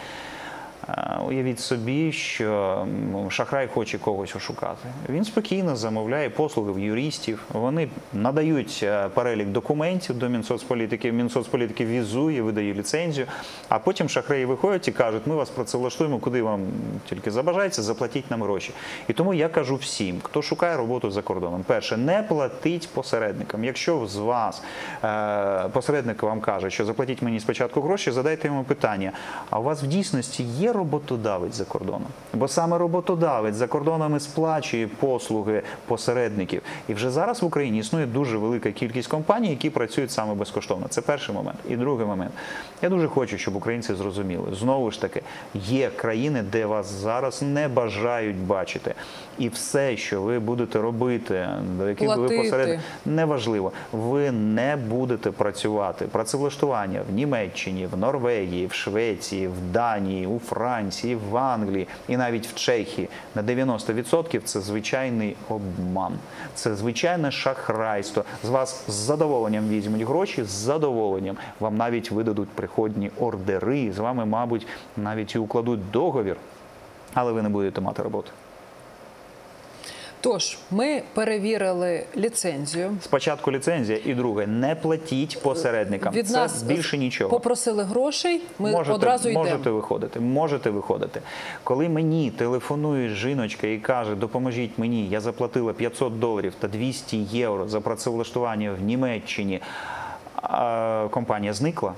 Уявіть собі, що шахрай хоче когось ошукати. Він спокійно замовляє послуги в юристів, вони надають перелік документів до Мінсоцполітики, Мінсоцполітики візує, видає ліцензію, а потім шахраї виходять і кажуть, ми вас працевлаштуємо, куди вам тільки забажається, заплатіть нам гроші. І тому я кажу всім, хто шукає роботу за кордоном, перше, не платіть посередникам. Якщо з вас посередник вам каже, що заплатіть мені спочатку гроші, задайте йому питання, а у вас в дійсності є роботодавець за кордоном? Бо саме роботодавець за кордоном і сплачує послуги посередників. І вже зараз в Україні існує дуже велика кількість компаній, які працюють саме безкоштовно. Це перший момент. І другий момент. Я дуже хочу, щоб українці зрозуміли. Знову ж таки, є країни, де вас зараз не бажають бачити. І все, що ви будете робити, до яких ви посередник, неважливо. Ви не будете працювати. Працевлаштування в Німеччині, в Норвегії, в Швеції, в Данії, у Франції, в Англії і навіть в Чехії на дев'яносто відсотків це звичайний обман, це звичайне шахрайство. З вас з задоволенням візьмуть гроші, з задоволенням. Вам навіть видадуть приходні ордери, з вами, мабуть, навіть і укладуть договір, але ви не будете мати роботи. Тож, ми перевірили ліцензію. Спочатку ліцензія і друге, не платіть посередникам. Від це нас більше нічого. Попросили грошей, ми можете, одразу йдемо. Можете виходити, можете виходити. Коли мені телефонує жіночка і каже, допоможіть мені, я заплатила п'ятсот доларів та двісті євро за працевлаштування в Німеччині, а компанія зникла.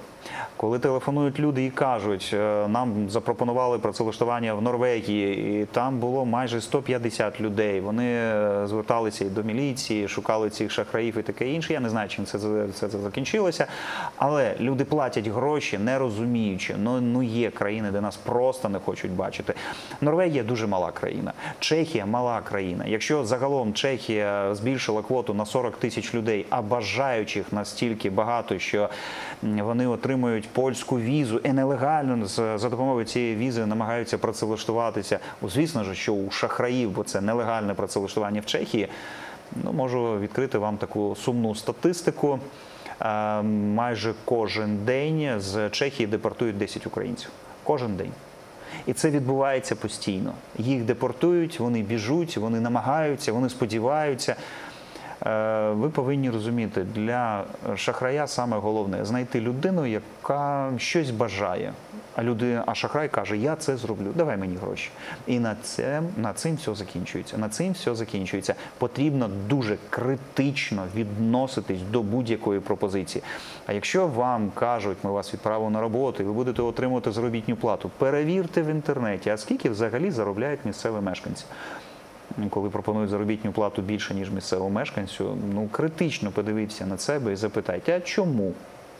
Коли телефонують люди і кажуть, нам запропонували працевлаштування в Норвегії, і там було майже сто п'ятдесят людей. Вони зверталися і до міліції, шукали цих шахраїв і таке інше. Я не знаю, чим це, це, це закінчилося. Але люди платять гроші, не розуміючи. Ну, ну є країни, де нас просто не хочуть бачити. Норвегія дуже мала країна. Чехія мала країна. Якщо загалом Чехія збільшила квоту на сорок тисяч людей, а бажаючих настільки багато, що вони отримують польську візу і нелегально за допомогою цієї візи намагаються працевлаштуватися. Звісно ж, що у шахраїв, бо це нелегальне працевлаштування в Чехії. Ну, можу відкрити вам таку сумну статистику. Майже кожен день з Чехії депортують десять українців. Кожен день. І це відбувається постійно. Їх депортують, вони біжуть, вони намагаються, вони сподіваються. Ви повинні розуміти, для шахрая саме головне – знайти людину, яка щось бажає. А людина, а шахрай каже, я це зроблю, давай мені гроші. І на цим, на цим все закінчується. На цим все закінчується. Потрібно дуже критично відноситись до будь-якої пропозиції. А якщо вам кажуть, ми вас відправимо на роботу, і ви будете отримувати заробітну плату, перевірте в інтернеті, а скільки взагалі заробляють місцеві мешканці. Коли пропонують заробітну плату більше, ніж місцевому мешканцю, ну, критично подивіться на себе і запитайте, а чому?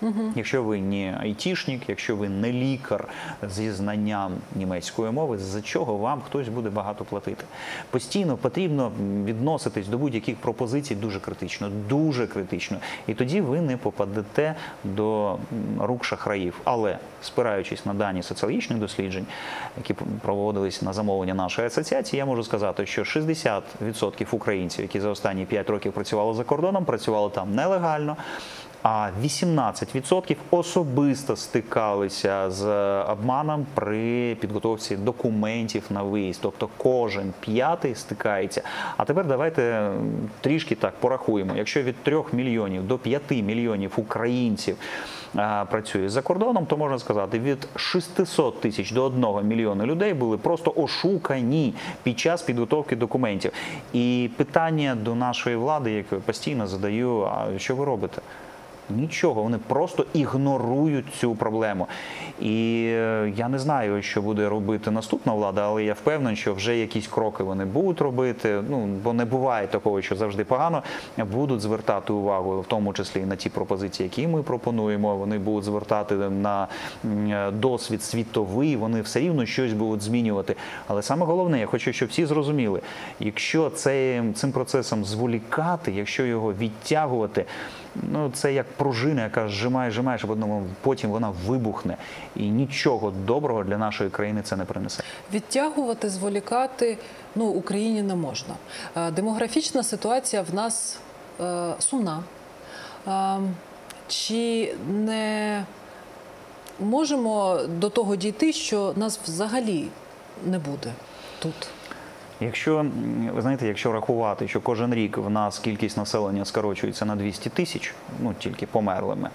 Угу. Якщо ви не айтішник, якщо ви не лікар зі знанням німецької мови, за чого вам хтось буде багато платити? Постійно потрібно відноситись до будь-яких пропозицій дуже критично, дуже критично. І тоді ви не попадете до рук шахраїв. Але, спираючись на дані соціологічних досліджень, які проводились на замовлення нашої асоціації, я можу сказати, що шістдесят відсотків українців, які за останні п'ять років працювали за кордоном, працювали там нелегально, а вісімнадцять відсотків особисто стикалися з обманом при підготовці документів на виїзд. Тобто кожен п'ятий стикається. А тепер давайте трішки так порахуємо. Якщо від трьох мільйонів до п'яти мільйонів українців працює за кордоном, то можна сказати, від шестисот тисяч до одного мільйона людей були просто ошукані під час підготовки документів. І питання до нашої влади, яке я постійно задаю, а що ви робите? Нічого, вони просто ігнорують цю проблему. І я не знаю, що буде робити наступна влада, але я впевнений, що вже якісь кроки вони будуть робити, ну, бо не буває такого, що завжди погано, будуть звертати увагу, в тому числі і на ті пропозиції, які ми пропонуємо, вони будуть звертати на досвід світовий, вони все рівно щось будуть змінювати. Але саме головне, я хочу, щоб всі зрозуміли, якщо цим, цим процесом зволікати, якщо його відтягувати, ну, це як пружина, яка зжимає, зжимає, щоб одному потім вона вибухне. І нічого доброго для нашої країни це не принесе. Відтягувати, зволікати, ну, Україні не можна. Демографічна ситуація в нас е, сумна. Е, чи не можемо до того дійти, що нас взагалі не буде тут? Якщо, ви знаєте, якщо рахувати, що кожен рік в нас кількість населення скорочується на двісті тисяч, ну тільки померлими,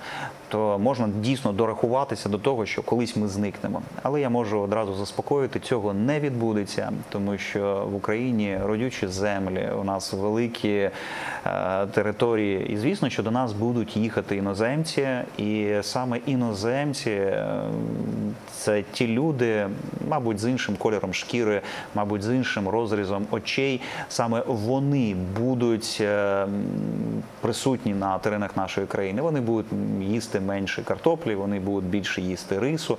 то можна дійсно дорахуватися до того, що колись ми зникнемо. Але я можу одразу заспокоїти, цього не відбудеться, тому що в Україні родючі землі, у нас великі е, території, і звісно, що до нас будуть їхати іноземці, і саме іноземці е, це ті люди, мабуть, з іншим кольором шкіри, мабуть, з іншим розрізом очей, саме вони будуть присутні на теренах нашої країни. Вони будуть їсти менше картоплі, вони будуть більше їсти рису.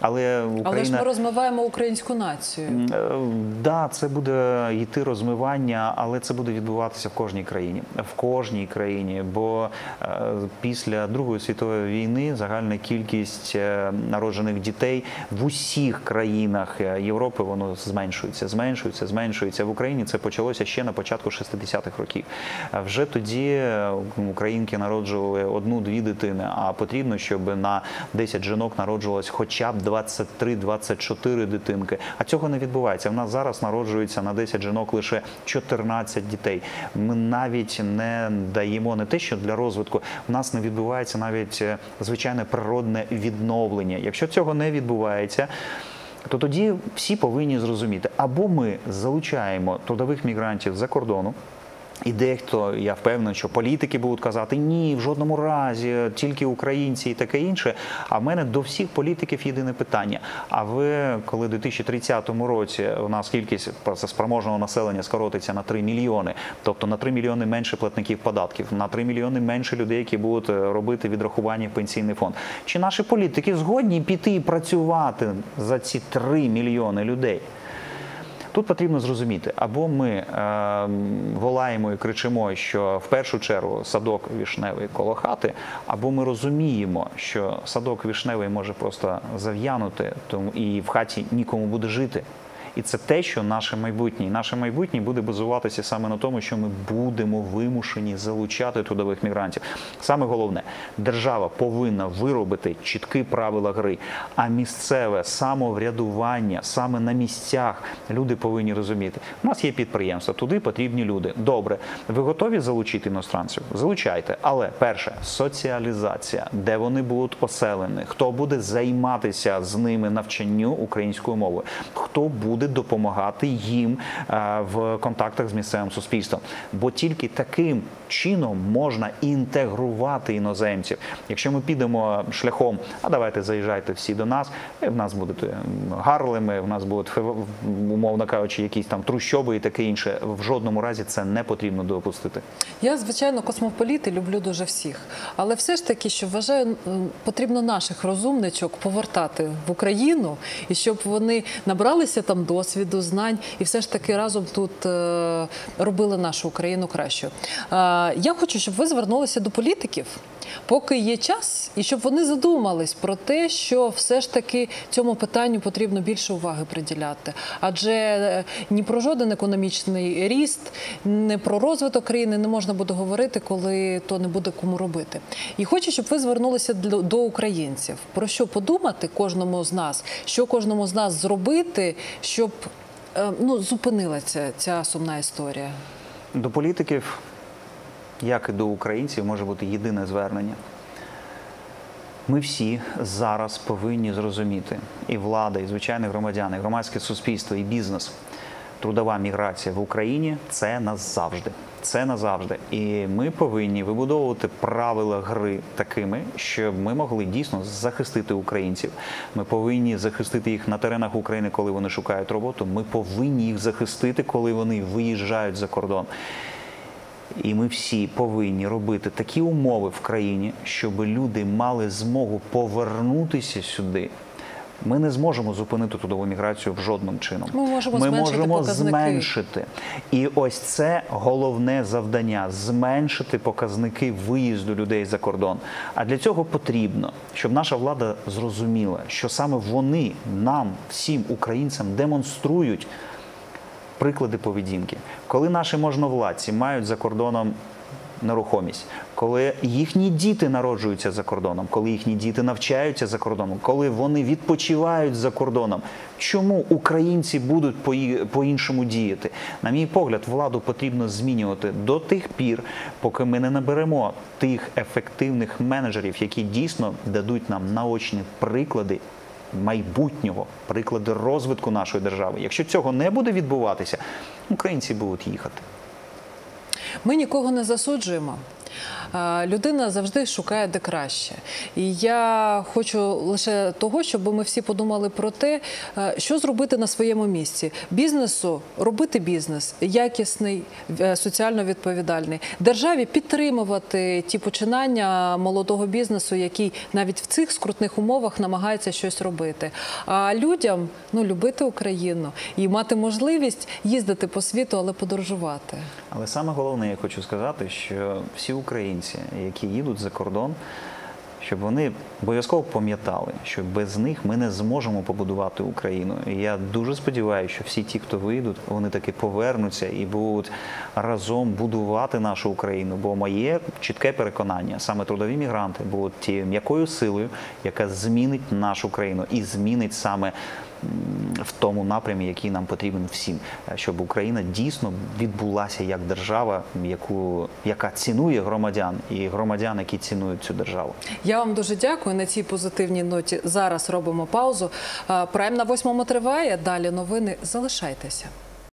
Але, Україна... Але ж ми розмиваємо українську націю. Так, да, це буде йти розмивання, але це буде відбуватися в кожній країні. В кожній країні, бо після Другої світової війни загальна кількість народжених дітей в усіх країнах Європи, воно зменшується, зменшується, зменшується. В Україні це почалося ще на початку шістдесятих років. Вже тоді українки народжували одну-дві дитини, а потрібно, щоб на десять жінок народжувалось хоча б двадцять три - двадцять чотири дитинки. А цього не відбувається. В нас зараз народжується на десять жінок лише чотирнадцять дітей. Ми навіть не даємо не те, що для розвитку. В нас не відбувається навіть звичайне природне відновлення. Якщо цього не відбувається, то тоді всі повинні зрозуміти, або ми залучаємо трудових мігрантів за кордону, І дехто, я впевнений, що політики будуть казати, ні, в жодному разі, тільки українці і таке інше. А в мене до всіх політиків єдине питання. А ви, коли в дві тисячі тридцятому році у нас кількість спроможного населення скоротиться на три мільйони, тобто на три мільйони менше платників податків, на три мільйони менше людей, які будуть робити відрахування в пенсійний фонд. Чи наші політики згодні піти і працювати за ці три мільйони людей? Тут потрібно зрозуміти, або ми е, волаємо і кричимо, що в першу чергу садок вишневий коло хати, або ми розуміємо, що садок вишневий може просто зав'янути, тому і в хаті нікому буде жити. І це те, що наше майбутнє. І наше майбутнє буде базуватися саме на тому, що ми будемо вимушені залучати трудових мігрантів. Саме головне, держава повинна виробити чіткі правила гри, а місцеве самоврядування, саме на місцях, люди повинні розуміти. У нас є підприємства, туди потрібні люди. Добре, ви готові залучити іностранців? Залучайте. Але, перше, соціалізація, де вони будуть оселені, хто буде займатися з ними навчанню української мови, хто буде допомагати їм в контактах з місцевим суспільством. Бо тільки таким чином можна інтегрувати іноземців. Якщо ми підемо шляхом, а давайте заїжджайте всі до нас, в нас будуть гарлеми, в нас будуть, умовно кажучи, якісь там трущоби і таке інше. В жодному разі це не потрібно допустити. Я, звичайно, космополіти, люблю дуже всіх. Але все ж таки, що вважаю, потрібно наших розумничок повертати в Україну, і щоб вони набралися там досвіду, знань, і все ж таки разом тут робили нашу Україну кращою. Я хочу, щоб ви звернулися до політиків, поки є час, і щоб вони задумались про те, що все ж таки цьому питанню потрібно більше уваги приділяти. Адже ні про жоден економічний ріст, не про розвиток країни не можна буде говорити, коли то не буде кому робити. І хочу, щоб ви звернулися до українців. Про що подумати кожному з нас, що кожному з нас зробити, щоб ну, зупинилася ця сумна історія? До політиків, як і до українців, може бути єдине звернення. Ми всі зараз повинні зрозуміти, і влада, і звичайні громадяни, і громадське суспільство, і бізнес, трудова міграція в Україні – це назавжди. Це назавжди. І ми повинні вибудовувати правила гри такими, щоб ми могли дійсно захистити українців. Ми повинні захистити їх на теренах України, коли вони шукають роботу. Ми повинні їх захистити, коли вони виїжджають за кордон. І ми всі повинні робити такі умови в країні, щоб люди мали змогу повернутися сюди. Ми не зможемо зупинити трудову міграцію в жодним чином. Ми можемо, Ми зменшити, можемо зменшити. І ось це головне завдання – зменшити показники виїзду людей за кордон. А для цього потрібно, щоб наша влада зрозуміла, що саме вони нам, всім українцям, демонструють приклади поведінки. Коли наші можновладці мають за кордоном нерухомість, коли їхні діти народжуються за кордоном, коли їхні діти навчаються за кордоном, коли вони відпочивають за кордоном, чому українці будуть по-іншому діяти? На мій погляд, владу потрібно змінювати до тих пір, поки ми не наберемо тих ефективних менеджерів, які дійсно дадуть нам наочні приклади майбутнього, приклади розвитку нашої держави. Якщо цього не буде відбуватися, українці будуть їхати. Ми нікого не засуджуємо. Людина завжди шукає де краще. І я хочу лише того, щоб ми всі подумали про те, що зробити на своєму місці. Бізнесу робити бізнес якісний, соціально відповідальний. Державі підтримувати ті починання молодого бізнесу, який навіть в цих скрутних умовах намагається щось робити. А людям ну, любити Україну і мати можливість їздити по світу, але подорожувати. Але саме головне, я хочу сказати, що всі українці, які їдуть за кордон, щоб вони обов'язково пам'ятали, що без них ми не зможемо побудувати Україну. І я дуже сподіваюся, що всі ті, хто вийдуть, вони таки повернуться і будуть разом будувати нашу Україну. Бо моє чітке переконання, саме трудові мігранти будуть тією м'якою силою, яка змінить нашу країну і змінить саме в тому напрямі, який нам потрібен всім, щоб Україна дійсно відбулася як держава, яку, яка цінує громадян і громадян, які цінують цю державу. Я вам дуже дякую. На цій позитивній ноті зараз робимо паузу. Прайм на восьмому триває. Далі новини. Залишайтеся.